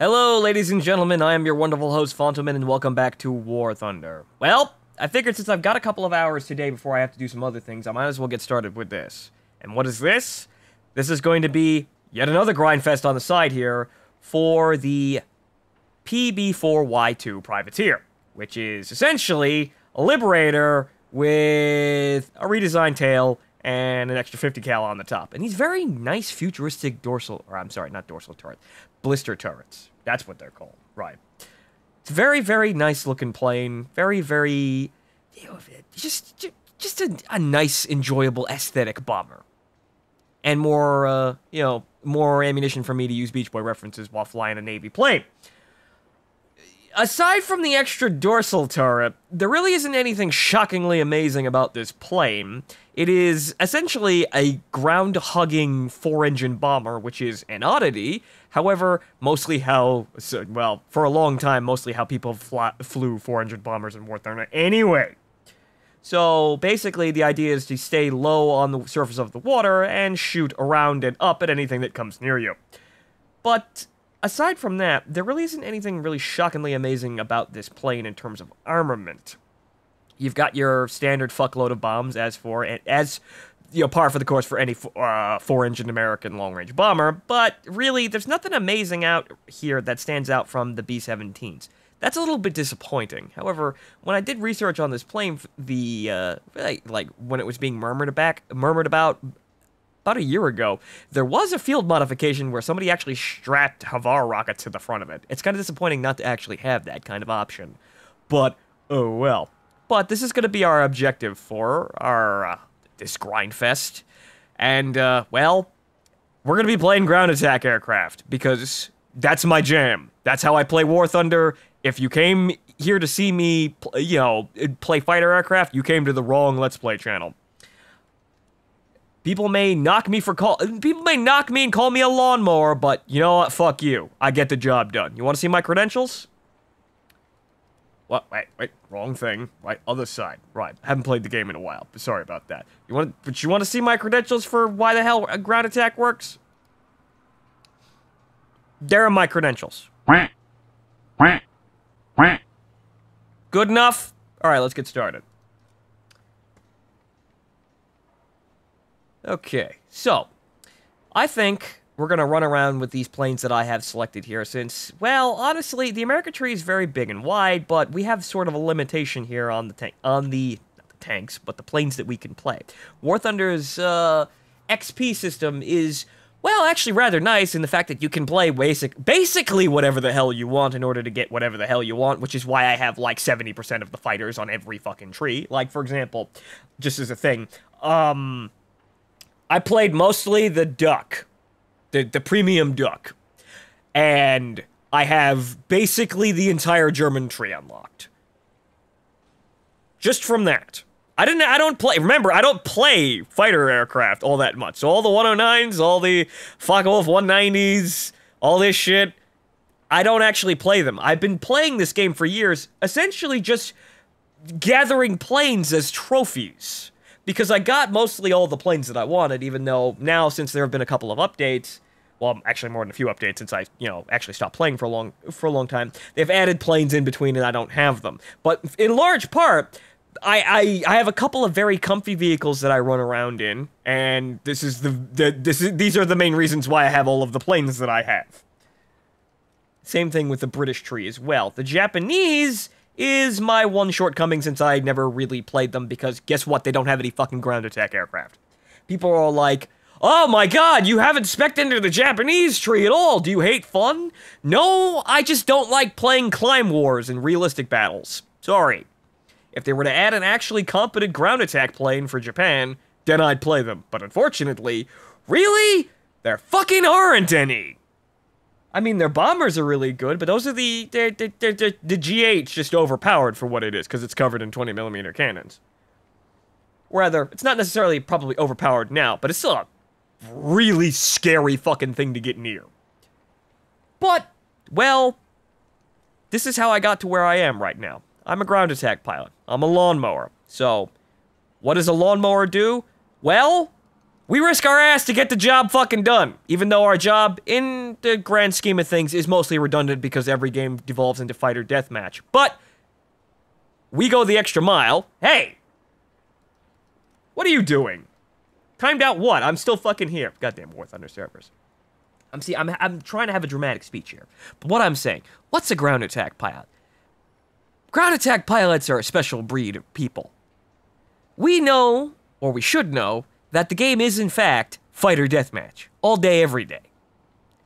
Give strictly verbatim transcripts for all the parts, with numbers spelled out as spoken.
Hello, ladies and gentlemen, I am your wonderful host, Phontomen, and welcome back to War Thunder. Well, I figured since I've got a couple of hours today before I have to do some other things, I might as well get started with this. And what is this? This is going to be yet another grind fest on the side here for the P B four Y two Privateer, which is essentially a Liberator with a redesigned tail and an extra fifty cal on the top. And these very nice futuristic dorsal, or I'm sorry, not dorsal turret, blister turrets. That's what they're called, right. It's a very, very nice looking plane. Very, very, you know, just just a, a nice, enjoyable, aesthetic bomber. And more, uh, you know, more ammunition for me to use Beach Boy references while flying a Navy plane. Aside from the extra dorsal turret, there really isn't anything shockingly amazing about this plane. It is essentially a ground-hugging four-engine bomber, which is an oddity. However, mostly how, well, for a long time, mostly how people fly, flew four-engine bombers in War Thunder anyway. So, basically, the idea is to stay low on the surface of the water and shoot around and up at anything that comes near you. But aside from that, there really isn't anything really shockingly amazing about this plane in terms of armament. You've got your standard fuckload of bombs, as for as you know, par for the course for any uh, four-engine American long-range bomber. But really, there's nothing amazing out here that stands out from the B seventeens. That's a little bit disappointing. However, when I did research on this plane, the uh, like when it was being murmured about, murmured about. About a year ago, there was a field modification where somebody actually strapped Havar rockets to the front of it. It's kind of disappointing not to actually have that kind of option, but oh well. But this is going to be our objective for our uh, this grind fest, and uh, well, we're going to be playing ground attack aircraft because that's my jam. That's how I play War Thunder. If you came here to see me, you know, play fighter aircraft, you came to the wrong Let's Play channel. People may knock me for call. People may knock me and call me a lawnmower, but you know what? Fuck you. I get the job done. You want to see my credentials? What? Wait, wait. Wrong thing. Right, other side. Right. Haven't played the game in a while. Sorry about that. You want? But you want to see my credentials for why the hell a ground attack works? There are my credentials. Good enough. All right. Let's get started. Okay, so, I think we're going to run around with these planes that I have selected here since, well, honestly, the America tree is very big and wide, but we have sort of a limitation here on the, on the, not the tanks, but the planes that we can play. War Thunder's uh, X P system is, well, actually rather nice in the fact that you can play basic, basically whatever the hell you want in order to get whatever the hell you want, which is why I have, like, seventy percent of the fighters on every fucking tree. Like, for example, just as a thing, um... I played mostly the duck, the, the premium duck, and I have basically the entire German tree unlocked. Just from that. I didn't, I don't play, remember, I don't play fighter aircraft all that much. So all the one oh nines, all the Focke-Wulf one nineties, all this shit, I don't actually play them. I've been playing this game for years, essentially just gathering planes as trophies. Because I got mostly all the planes that I wanted, even though now, since there have been a couple of updates, well, actually more than a few updates since I, you know, actually stopped playing for a long, for a long time, they've added planes in between and I don't have them. But in large part, I, I, I have a couple of very comfy vehicles that I run around in, and this is the, the this is, these are the main reasons why I have all of the planes that I have. Same thing with the British tree as well. The Japanese is my one shortcoming since I never really played them, because guess what? They don't have any fucking ground attack aircraft. People are all like, oh my god, you haven't spec'd into the Japanese tree at all. Do you hate fun? No, I just don't like playing climb wars and realistic battles. Sorry. If they were to add an actually competent ground attack plane for Japan, then I'd play them. But unfortunately, really? There fucking aren't any. I mean, their bombers are really good, but those are the, they're, they're, they're, they're, the G H just overpowered for what it is, because it's covered in twenty millimeter cannons. Rather, it's not necessarily probably overpowered now, but it's still a really scary fucking thing to get near. But, well, this is how I got to where I am right now. I'm a ground attack pilot. I'm a lawnmower. So, what does a lawnmower do? Well, We risk our ass to get the job fucking done, even though our job, in the grand scheme of things, is mostly redundant because every game devolves into fight or death match. But we go the extra mile. Hey! What are you doing? Timed out what? I'm still fucking here. Goddamn War Thunder servers. I'm see. I'm I'm trying to have a dramatic speech here, but what I'm saying, what's a ground attack pilot? Ground attack pilots are a special breed of people. We know, or we should know, that the game is in fact fight or deathmatch all day, every day.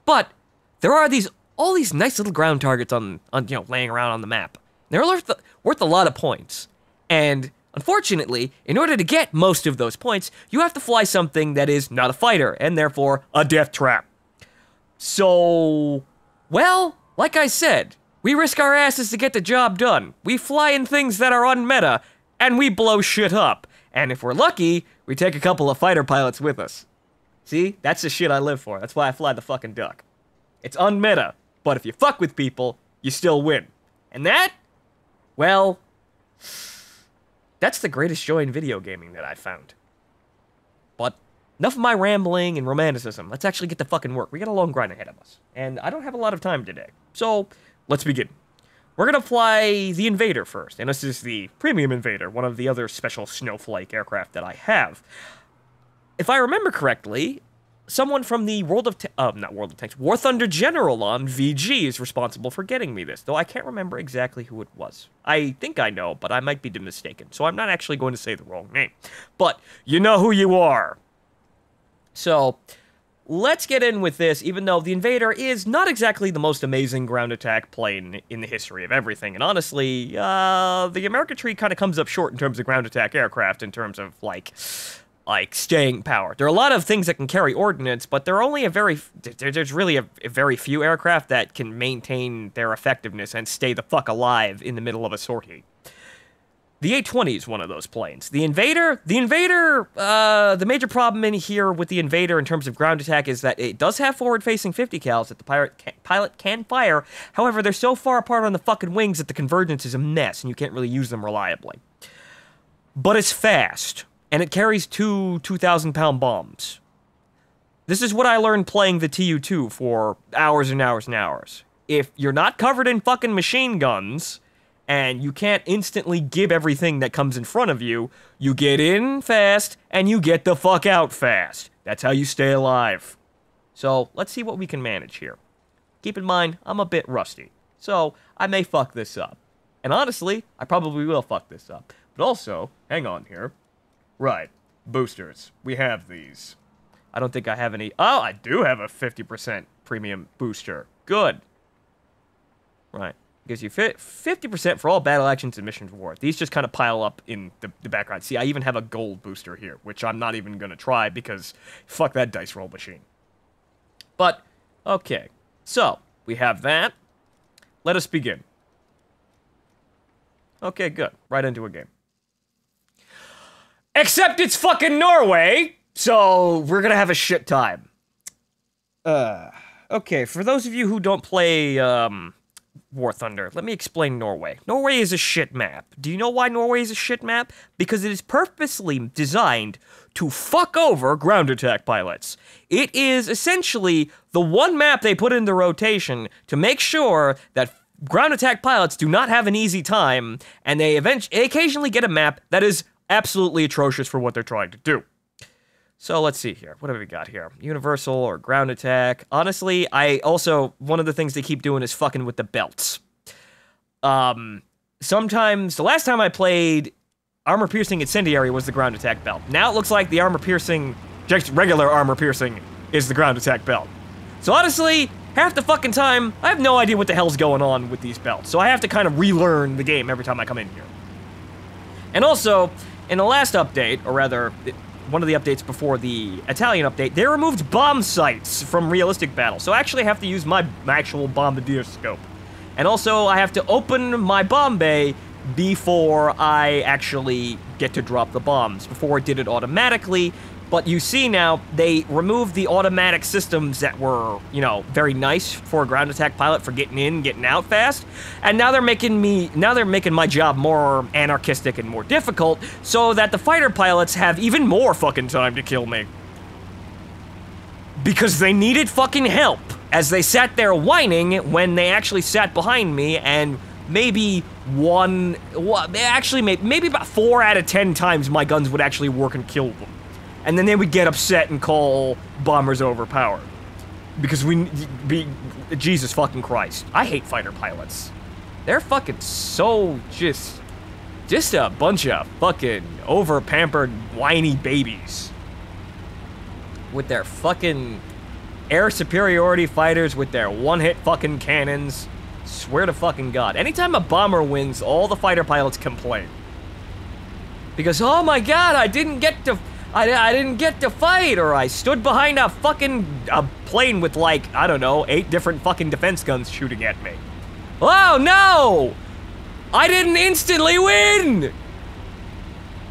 But there are these all these nice little ground targets on on you know laying around on the map. They're worth worth a lot of points, and unfortunately, in order to get most of those points, you have to fly something that is not a fighter, and therefore a death trap. So, well, like I said, we risk our asses to get the job done. We fly in things that are unmeta, and we blow shit up. And if we're lucky, we take a couple of fighter pilots with us. See? That's the shit I live for. That's why I fly the fucking duck. It's unmeta, but if you fuck with people, you still win. And that? Well, that's the greatest joy in video gaming that I've found. But enough of my rambling and romanticism. Let's actually get to fucking work. We got a long grind ahead of us. And I don't have a lot of time today. So, let's begin. We're gonna fly the Invader first. And this is the Premium Invader, one of the other special snowflake aircraft that I have. If I remember correctly, someone from the World of... Uh, not World of Tanks. War Thunder General on V G is responsible for getting me this. Though I can't remember exactly who it was. I think I know, but I might be mistaken. So I'm not actually going to say the wrong name. But you know who you are. So, let's get in with this, even though the Invader is not exactly the most amazing ground attack plane in the history of everything. And honestly, uh, the America tree kind of comes up short in terms of ground attack aircraft, in terms of, like, like, staying power. There are a lot of things that can carry ordnance, but there are only a very, there, there's really a, a very few aircraft that can maintain their effectiveness and stay the fuck alive in the middle of a sortie. The A twenty is one of those planes. The Invader, the Invader, uh, the major problem in here with the Invader in terms of ground attack is that it does have forward-facing fifty cals that the pirate can, pilot can fire. However, they're so far apart on the fucking wings that the convergence is a mess, and you can't really use them reliably. But it's fast, and it carries two two thousand pound bombs. This is what I learned playing the T U two for hours and hours and hours. If you're not covered in fucking machine guns, and you can't instantly give everything that comes in front of you, you get in fast, and you get the fuck out fast. That's how you stay alive. So, let's see what we can manage here. Keep in mind, I'm a bit rusty, so I may fuck this up. And honestly, I probably will fuck this up. But also, hang on here. Right, boosters. We have these. I don't think I have any... Oh, I do have a fifty percent premium booster. Good. Right. Gives you fifty percent for all battle actions and missions reward. These just kind of pile up in the, the background. See, I even have a gold booster here, which I'm not even going to try because fuck that dice roll machine. But, okay. So, we have that. Let us begin. Okay, good. Right into a game. Except it's fucking Norway, so we're going to have a shit time. Uh, okay, for those of you who don't play, um... War Thunder. Let me explain Norway. Norway is a shit map. Do you know why Norway is a shit map? Because it is purposely designed to fuck over ground attack pilots. It is essentially the one map they put into rotation to make sure that ground attack pilots do not have an easy time, and they eventually occasionally get a map that is absolutely atrocious for what they're trying to do. So let's see here. What have we got here? Universal or ground attack. Honestly, I also, one of the things they keep doing is fucking with the belts. Um, sometimes, the last time I played, armor-piercing incendiary was the ground attack belt. Now it looks like the armor-piercing, just regular armor-piercing is the ground attack belt. So honestly, half the fucking time, I have no idea what the hell's going on with these belts. So I have to kind of relearn the game every time I come in here. And also, in the last update, or rather... It, one of the updates before the Italian update, they removed bomb sights from realistic battle, so I actually have to use my actual bombardier scope. And also, I have to open my bomb bay before I actually get to drop the bombs. Before it did it automatically, but you see now, they removed the automatic systems that were, you know, very nice for a ground attack pilot for getting in, getting out fast, and now they're making me, now they're making my job more anarchistic and more difficult, so that the fighter pilots have even more fucking time to kill me. because they needed fucking help as they sat there whining when they actually sat behind me, and maybe one, actually maybe about four out of ten times my guns would actually work and kill them. And then they would get upset and call bombers overpowered. Because we, be, Jesus fucking Christ. I hate fighter pilots. They're fucking so just, just a bunch of fucking over-pampered, whiny babies. With their fucking air superiority fighters, with their one-hit fucking cannons. Swear to fucking God. Anytime a bomber wins, all the fighter pilots complain. Because, oh my God, I didn't get to... I, I didn't get to fight, or I stood behind a fucking a plane with, like, I don't know, eight different fucking defense guns shooting at me. Oh, no! I didn't instantly win!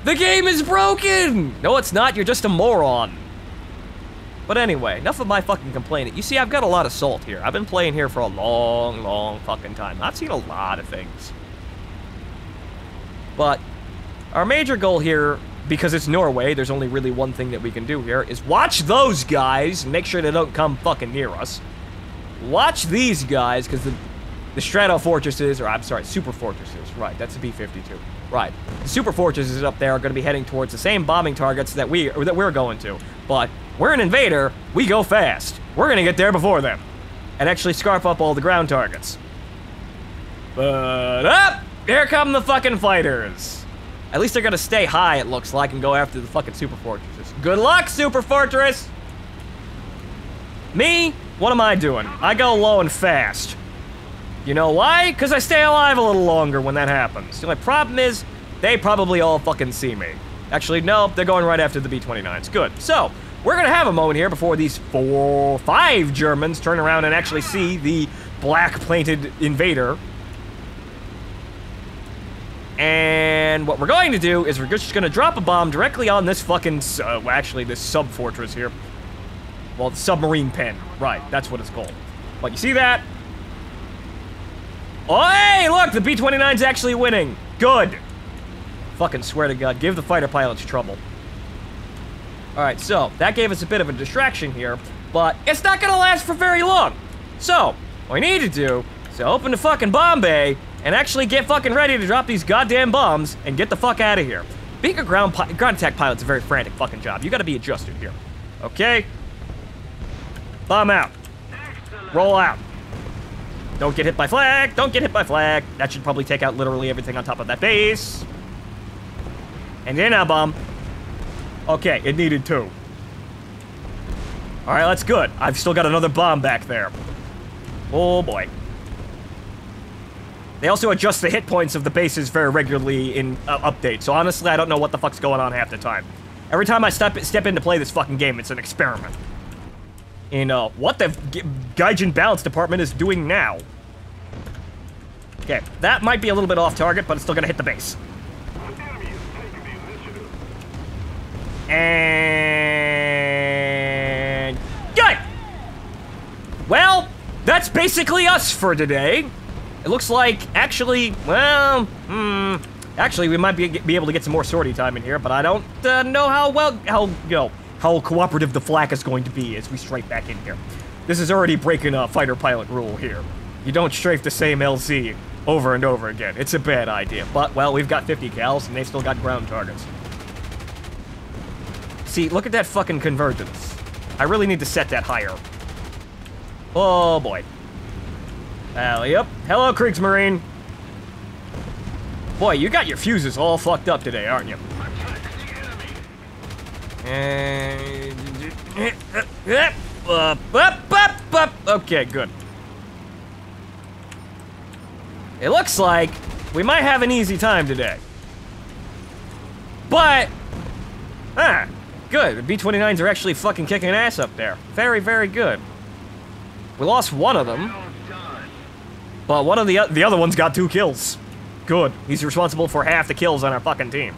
The game is broken! No, it's not. You're just a moron. But anyway, enough of my fucking complaining. You see, I've got a lot of salt here. I've been playing here for a long, long fucking time. I've seen a lot of things. But our major goal here... because it's Norway, there's only really one thing that we can do here, is watch those guys and make sure they don't come fucking near us. Watch these guys, because the, the Strato Fortresses, or I'm sorry, Super Fortresses, right, that's a B fifty-two, right. The Super Fortresses up there are going to be heading towards the same bombing targets that, we, or that we're going to, but we're an invader, we go fast. We're going to get there before them, and actually scarf up all the ground targets. But up, here come the fucking fighters. At least they're gonna stay high, it looks like, and go after the fucking Super Fortresses. Good luck, Super Fortress! Me? What am I doing? I go low and fast. You know why? Because I stay alive a little longer when that happens. The only problem is, they probably all fucking see me. Actually, no, they're going right after the B twenty-nines. Good. So, we're gonna have a moment here before these four, five Germans turn around and actually see the black-plated invader. And what we're going to do is we're just going to drop a bomb directly on this fucking, uh, well, actually this sub-fortress here. Well, the submarine pen. Right, that's what it's called. But you see that? Oh, hey, look, the B twenty-nine's actually winning. Good. Fucking swear to God, give the fighter pilots trouble. All right, so that gave us a bit of a distraction here, but it's not going to last for very long. So what we need to do is to open the fucking bomb bay and actually get fucking ready to drop these goddamn bombs and get the fuck out of here. Being a ground, ground attack pilot's a very frantic fucking job. You gotta be adjusted here. Okay? Bomb out. Roll out. Don't get hit by flag. Don't get hit by flag. That should probably take out literally everything on top of that base. And then a bomb. Okay, it needed two. Alright, that's good. I've still got another bomb back there. Oh boy. They also adjust the hit points of the bases very regularly in uh, updates, so honestly, I don't know what the fuck's going on half the time. Every time I step, step in to play this fucking game, it's an experiment. In, uh, what the Gaijin Balance Department is doing now. Okay, that might be a little bit off target, but it's still gonna hit the base. And... good! Well, that's basically us for today. It looks like, actually, well, hmm, actually we might be, be able to get some more sortie time in here, but I don't uh, know how well, how, you know, how cooperative the flak is going to be as we strike back in here. This is already breaking a fighter pilot rule here. You don't strafe the same L Z over and over again. It's a bad idea, but, well, we've got fifty cals, and they've still got ground targets. See, look at that fucking convergence. I really need to set that higher. Oh, boy. Alley up. Hello, Kriegsmarine. Boy, you got your fuses all fucked up today, aren't you? And... up, up, up, up. Okay, good. It looks like we might have an easy time today. But... ah, good. The B twenty-nines are actually fucking kicking ass up there. Very, very good. We lost one of them. But one of the the other one's got two kills. Good. He's responsible for half the kills on our fucking team.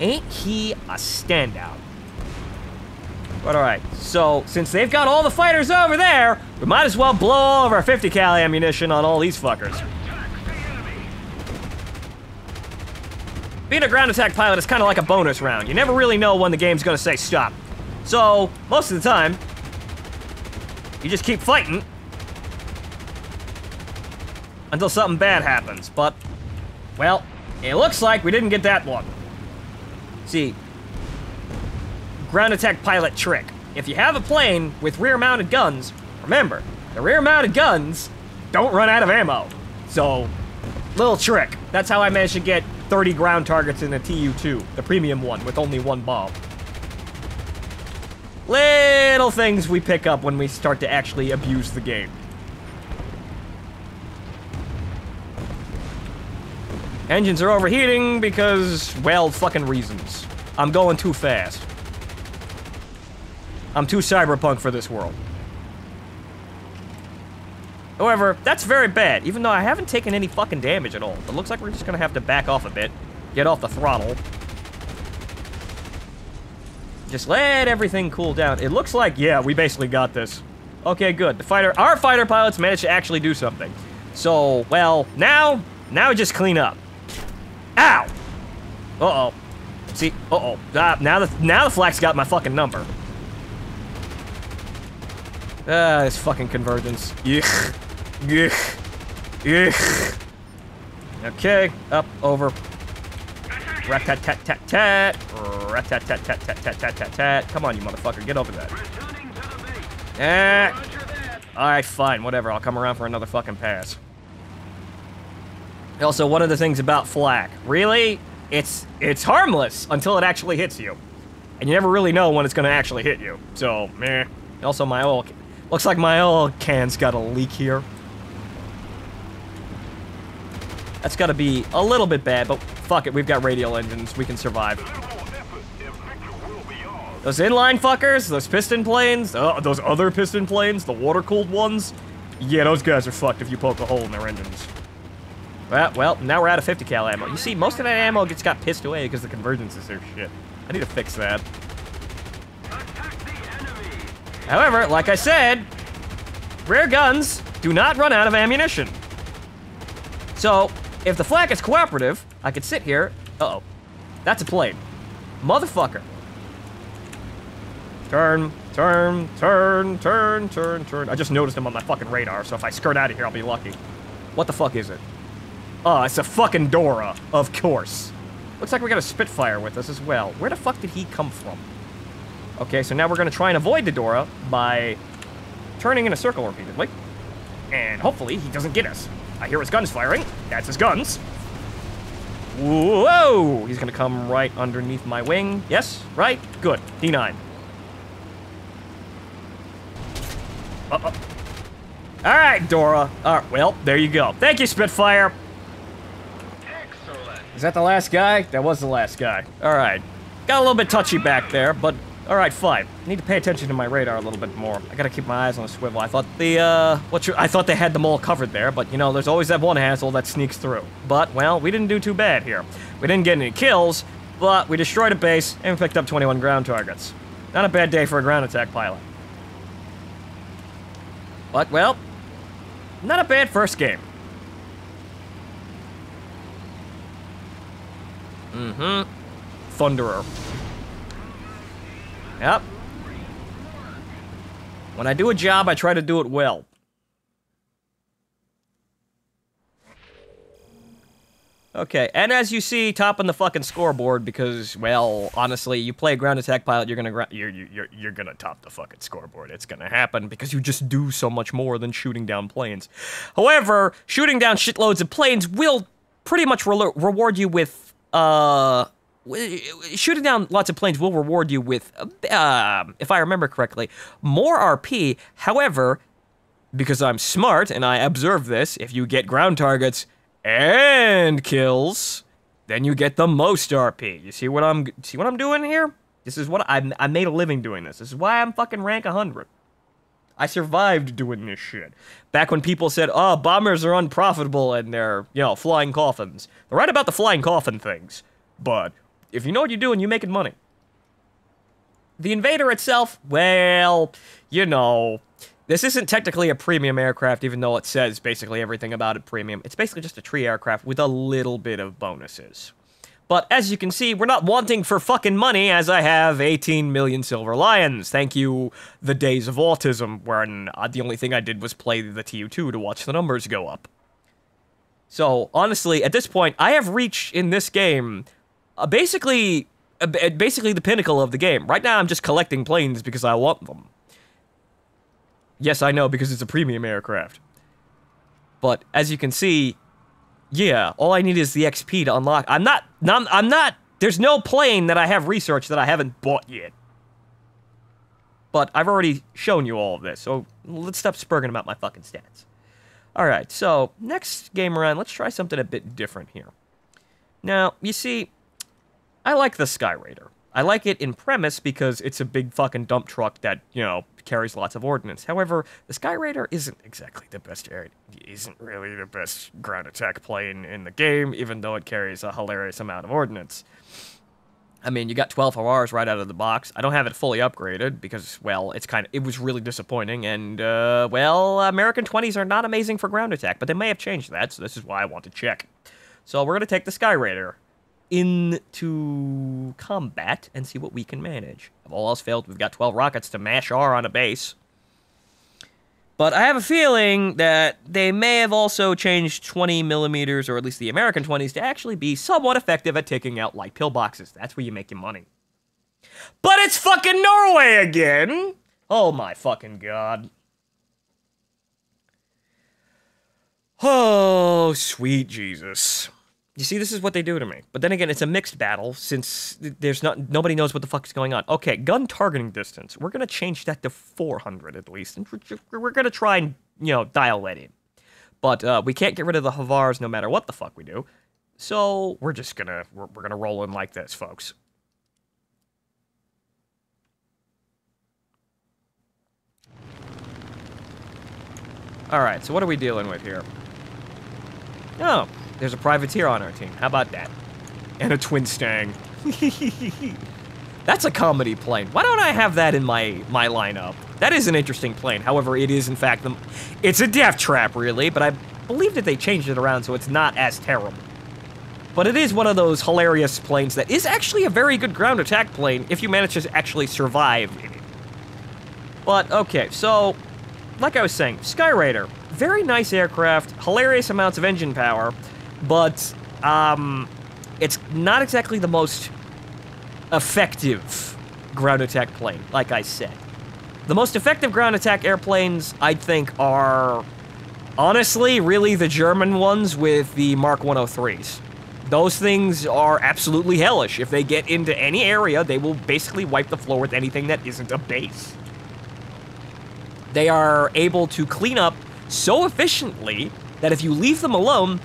Ain't he a standout? But all right. So since they've got all the fighters over there, we might as well blow all of our fifty cal ammunition on all these fuckers. Being a ground attack pilot is kind of like a bonus round. You never really know when the game's gonna say stop. So most of the time, You just keep fighting until something bad happens, but, well, it looks like we didn't get that one. See, ground attack pilot trick. If you have a plane with rear-mounted guns, remember, the rear-mounted guns don't run out of ammo. So, little trick. That's how I managed to get thirty ground targets in the T U two, the premium one, with only one bomb. Little things we pick up when we start to actually abuse the game. Engines are overheating because, well, fucking reasons. I'm going too fast. I'm too cyberpunk for this world. However, that's very bad, even though I haven't taken any fucking damage at all. It looks like we're just gonna have to back off a bit. Get off the throttle. Just let everything cool down. It looks like, yeah, we basically got this. Okay, good. The fighter, our fighter pilots managed to actually do something. So, well, now, now just clean up. Ow! Uh-oh. See, uh-oh. Ah, now the, now the flak's got my fucking number. Ah, this fucking convergence. Yuck. Yuck. Yuck. Okay, up, over. Rat-tat-tat-tat-tat. Rat-tat-tat-tat-tat-tat-tat-tat. Come on, you motherfucker, get over that. Eh. Alright, fine, whatever, I'll come around for another fucking pass. Also, one of the things about flak, really, it's it's harmless until it actually hits you. And you never really know when it's gonna actually hit you, so, meh. Also, my oil can. Looks like my oil can's got a leak here. That's gotta be a little bit bad, but fuck it, we've got radial engines, we can survive. Those inline fuckers, those piston planes, uh, those other piston planes, the water-cooled ones, yeah, those guys are fucked if you poke a hole in their engines. Well, well, now we're out of fifty cal ammo. You see, most of that ammo gets got pissed away because the convergences are shit. I need to fix that. However, like I said, rare guns do not run out of ammunition. So, if the flak is cooperative, I could sit here. Uh-oh. That's a plane. Motherfucker. Turn, turn, turn, turn, turn, turn. I just noticed him on my fucking radar, so if I skirt out of here, I'll be lucky. What the fuck is it? Oh, it's a fucking Dora, of course. Looks like we got a Spitfire with us as well. Where the fuck did he come from? Okay, so now we're gonna try and avoid the Dora by turning in a circle repeatedly. And hopefully he doesn't get us. I hear his guns firing. That's his guns. Whoa! He's gonna come right underneath my wing. Yes, right, good. D nine. Uh-oh. All right, Dora. All right, well, there you go. Thank you, Spitfire. Excellent. Is that the last guy? That was the last guy. All right. Got a little bit touchy back there, but alright, fine. Need to pay attention to my radar a little bit more. I gotta keep my eyes on the swivel. I thought the, uh, what you, I thought they had them all covered there, but you know, there's always that one asshole that sneaks through. But, well, we didn't do too bad here. We didn't get any kills, but we destroyed a base and picked up twenty-one ground targets. Not a bad day for a ground attack pilot. But, well, not a bad first game. Mm-hmm. Thunderer. Yep. When I do a job, I try to do it well. Okay, and as you see, topping the fucking scoreboard because, well, honestly, you play a ground attack pilot, you're gonna you're you're you're gonna top the fucking scoreboard. It's gonna happen because you just do so much more than shooting down planes. However, shooting down shitloads of planes will pretty much re reward you with uh. Shooting down lots of planes will reward you with, uh, if I remember correctly, more R P. However, because I'm smart and I observe this, if you get ground targets and kills, then you get the most R P. You see what I'm see what I'm doing here? This is what I I made a living doing this. This is why I'm fucking rank one hundred. I survived doing this shit. Back when people said, "Oh, bombers are unprofitable and they're, you know, flying coffins." They're right about the flying coffin things, but if you know what you're doing, you're making money. The Invader itself, well, you know, this isn't technically a premium aircraft, even though it says basically everything about it premium. It's basically just a tree aircraft with a little bit of bonuses. But as you can see, we're not wanting for fucking money, as I have eighteen million silver lions. Thank you, the days of autism, when uh, the only thing I did was play the T U two to watch the numbers go up. So, honestly, at this point, I have reached, in this game, uh, basically, uh, basically the pinnacle of the game. Right now, I'm just collecting planes because I want them. Yes, I know, because it's a premium aircraft. But, as you can see... Yeah, all I need is the X P to unlock. I'm not, I'm, I'm not, there's no plane that I have researched that I haven't bought yet. But I've already shown you all of this, so let's stop spurging about my fucking stats. Alright, so, next game around, let's try something a bit different here. Now, you see, I like the Skyraider. I like it in premise because it's a big fucking dump truck that, you know, carries lots of ordnance. However, the Skyraider isn't exactly the best air, isn't really the best ground attack plane in the game, even though it carries a hilarious amount of ordnance. I mean, you got twelve Havars right out of the box. I don't have it fully upgraded because, well, it's kind of, it was really disappointing, and, uh, well, American twenties are not amazing for ground attack, but they may have changed that, so this is why I want to check. So we're going to take the Skyraider into combat and see what we can manage. If all else failed, we've got twelve rockets to mash R on a base. But I have a feeling that they may have also changed twenty millimeters, or at least the American twenties, to actually be somewhat effective at taking out light pillboxes. That's where you make your money. But it's fucking Norway again! Oh my fucking god. Oh, sweet Jesus. You see, this is what they do to me. But then again, it's a mixed battle, since there's not nobody knows what the fuck's going on. Okay, gun targeting distance. We're going to change that to four hundred, at least. And we're going to try and, you know, dial that in. But uh, we can't get rid of the Havars no matter what the fuck we do. So we're just going to we're, we're gonna roll in like this, folks. All right, so what are we dealing with here? Oh. There's a privateer on our team. How about that? And a Twin Stang. That's a comedy plane. Why don't I have that in my my lineup? That is an interesting plane. However, it is in fact the, it's a death trap, really. But I believe that they changed it around so it's not as terrible. But it is one of those hilarious planes that is actually a very good ground attack plane if you manage to actually survive in it. But okay, so like I was saying, Skyraider, very nice aircraft, hilarious amounts of engine power. But, um, it's not exactly the most effective ground attack plane, like I said. The most effective ground attack airplanes, I think, are, honestly, really the German ones with the Mark one oh threes. Those things are absolutely hellish. If they get into any area, they will basically wipe the floor with anything that isn't a base. They are able to clean up so efficiently that if you leave them alone...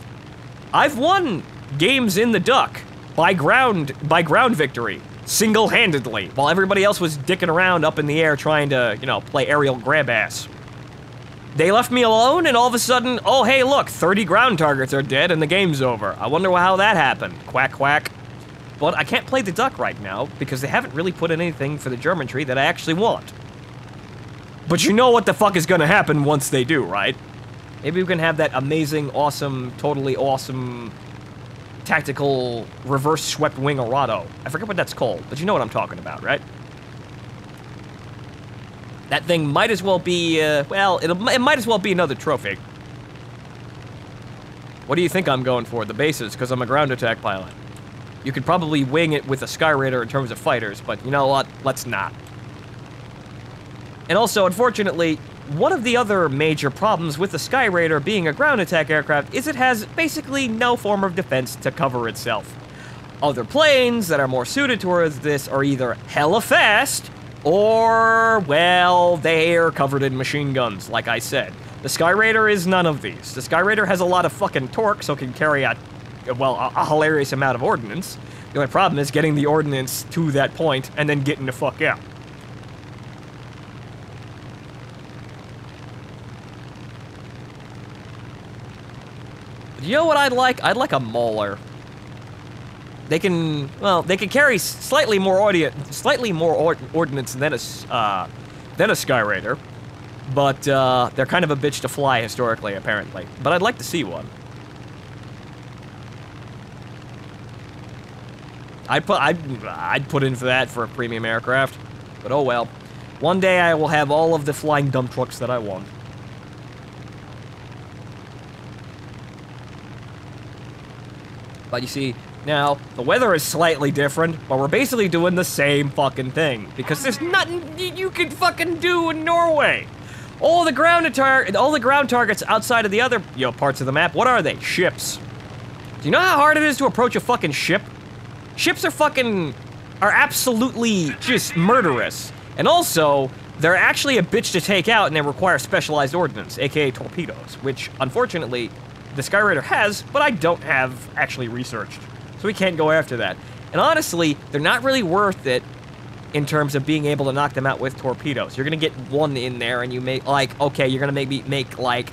I've won games in the duck by ground by ground victory, single-handedly, while everybody else was dicking around up in the air trying to, you know, play aerial grab-ass. They left me alone, and all of a sudden, oh, hey, look, thirty ground targets are dead and the game's over. I wonder how that happened. Quack, quack. But I can't play the duck right now because they haven't really put in anything for the German tree that I actually want. But you know what the fuck is going to happen once they do, right? Maybe we can have that amazing, awesome, totally awesome tactical reverse swept wing Arado. I forget what that's called, but you know what I'm talking about, right? That thing might as well be, uh, well, it'll, it might as well be another trophy. What do you think I'm going for? The bases, because I'm a ground attack pilot. You could probably wing it with a Skyraider in terms of fighters, but you know what? Let's not. And also, unfortunately, one of the other major problems with the Skyraider being a ground attack aircraft is it has basically no form of defense to cover itself. Other planes that are more suited towards this are either hella fast, or, well, they are covered in machine guns, like I said. The Skyraider is none of these. The Skyraider has a lot of fucking torque, so it can carry a, well, a, a hilarious amount of ordnance. The only problem is getting the ordnance to that point and then getting the fuck out. You know what I'd like? I'd like a Mauler. They can, well, they can carry slightly more audience, slightly more ord ordnance than a, uh, than a Skyraider, but uh, they're kind of a bitch to fly historically, apparently. But I'd like to see one. I put, I'd, I'd put in for that for a premium aircraft, but oh well. One day I will have all of the flying dump trucks that I want. But you see, now, the weather is slightly different, but we're basically doing the same fucking thing. Because there's nothing you can fucking do in Norway! All the ground tar- all the ground targets outside of the other, you know, parts of the map, what are they? Ships. Do you know how hard it is to approach a fucking ship? Ships are fucking... are absolutely just murderous. And also, they're actually a bitch to take out and they require specialized ordnance, aka torpedoes, which, unfortunately, the Skyraider has, but I don't have actually researched. So we can't go after that. And honestly, they're not really worth it in terms of being able to knock them out with torpedoes. You're gonna get one in there and you make, like, okay, you're gonna maybe make, like,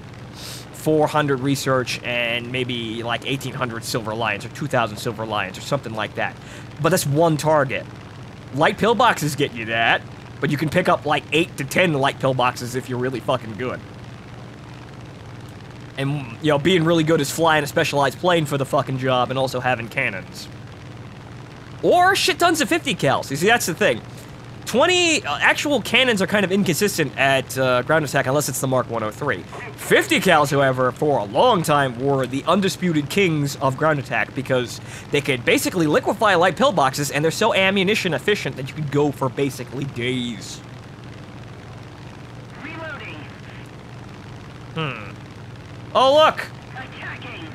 four hundred research and maybe, like, eighteen hundred Silver Lions or two thousand Silver Lions or something like that. But that's one target. Light pillboxes get you that, but you can pick up, like, eight to ten light pillboxes if you're really fucking good. And, you know, being really good is flying a specialized plane for the fucking job and also having cannons. Or shit tons of fifty cals. You see, that's the thing. twenty uh, actual cannons are kind of inconsistent at uh, ground attack unless it's the Mark one oh three. fifty cals, however, for a long time were the undisputed kings of ground attack because they could basically liquefy light pillboxes and they're so ammunition efficient that you could go for basically days. Reloading. Hmm. Oh, look! Attacking.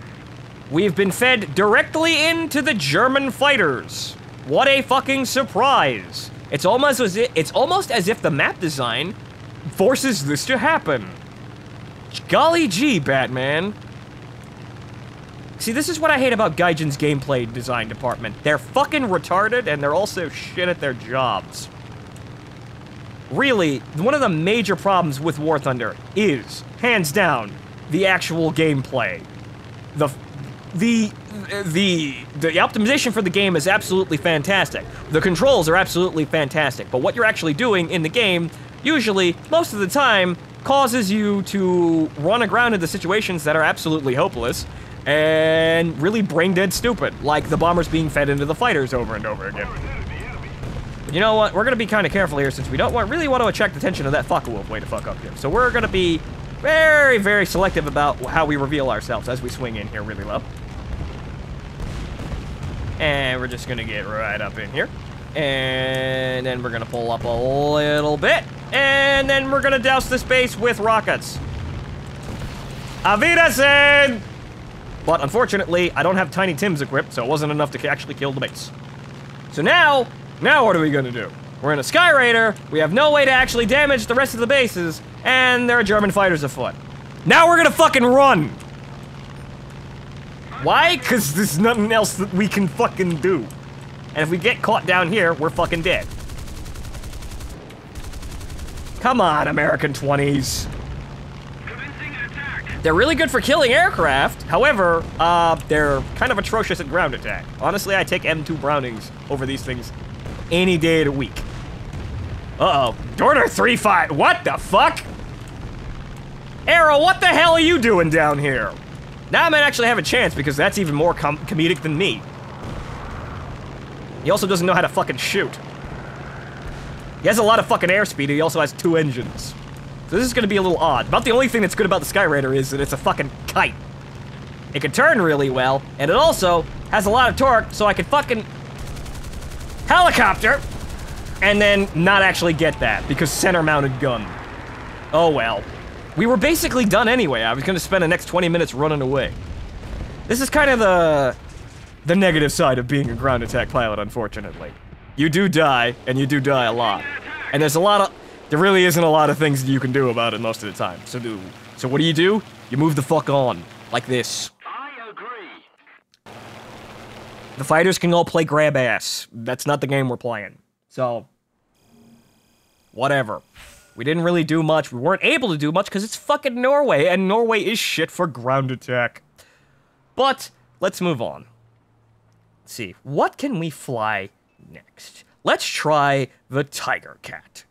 We've been fed directly into the German fighters. What a fucking surprise. It's almost as if, it's almost as if the map design forces this to happen. Golly gee, Batman. See, this is what I hate about Gaijin's gameplay design department. They're fucking retarded and they're also shit at their jobs. Really, one of the major problems with War Thunder is, hands down, the actual gameplay. The, the, the, the optimization for the game is absolutely fantastic. The controls are absolutely fantastic, but what you're actually doing in the game, usually, most of the time, causes you to run aground into situations that are absolutely hopeless, and really brain-dead stupid, like the bombers being fed into the fighters over and over again. But you know what, we're gonna be kinda careful here since we don't want, really want to attract the attention of that Focke-Wulf way to fuck up here. So we're gonna be very, very selective about how we reveal ourselves as we swing in here really low. And we're just gonna get right up in here. And then we're gonna pull up a little bit. And then we're gonna douse the space with rockets. Avidasen! But unfortunately, I don't have Tiny Tims equipped, so it wasn't enough to actually kill the base. So now, now what are we gonna do? We're in a Skyraider, we have no way to actually damage the rest of the bases, and there are German fighters afoot. Now we're gonna fucking run! Why? Cause there's nothing else that we can fucking do. And if we get caught down here, we're fucking dead. Come on, American twenties. They're really good for killing aircraft, however, uh, they're kind of atrocious at ground attack. Honestly, I take M two Brownings over these things any day of the week. Uh-oh. Dornier thirty-five. What the fuck? Arrow, what the hell are you doing down here? Now I might actually have a chance because that's even more com comedic than me. He also doesn't know how to fucking shoot. He has a lot of fucking airspeed and he also has two engines. So this is gonna be a little odd. About the only thing that's good about the Skyraider is that it's a fucking kite. It can turn really well, and it also has a lot of torque, so I can fucking helicopter! And then not actually get that, because center-mounted gun. Oh well. We were basically done anyway. I was gonna spend the next twenty minutes running away. This is kind of the... the negative side of being a ground attack pilot, unfortunately. You do die, and you do die a lot. And there's a lot of... there really isn't a lot of things that you can do about it most of the time. So do... so what do you do? You move the fuck on. Like this. I agree. The fighters can all play grab-ass. That's not the game we're playing. So, whatever. We didn't really do much. We weren't able to do much because it's fucking Norway, and Norway is shit for ground attack. But, let's move on. Let's see, what can we fly next? Let's try the Tiger Cat.